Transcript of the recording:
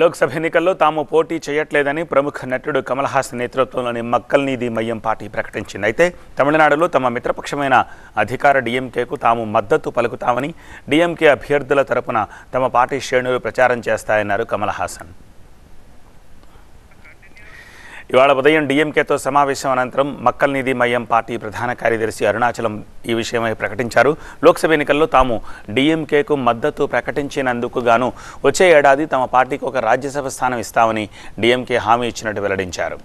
లోక్‌సభ ఎన్నికల్లో తాము పోటీ చేయట్లేదని ప్రముఖ నటుడు కమల్ హాసన్ నేతృత్వంలోని మక్కల్ नीधि मैय పార్టీ ప్రకటించింది. అయితే తమిళనాడులో తమ మిత్రపక్షమైన అధికార డీఎంకేకు తాము మద్దతు పలుకుతామని డీఎంకే అభ్యర్థుల తరపున తమ పార్టీ శ్రేణులు ప్రచారం చేస్తాయన్నారు కమల్ హాసన్. ఇవాళ ఉదయం డీఎంకేతో సమావేశం అనంతరం మక్కల్ नीधि मैय పార్టీ ప్రధాన కార్యదర్శి అరుణాచలం ఈ విషయమై ప్రకటించారు. లోక్‌సభ ఎన్నికల్లో తాము డీఎంకేకు మద్దతు ప్రకటించినందుకు గాను వచ్చే ఏడాది తమ పార్టీకి ఒక రాజ్యసభ స్థానం ఇస్తామని డీఎంకే హామీ ఇచ్చినట్టు వెల్లడించారు.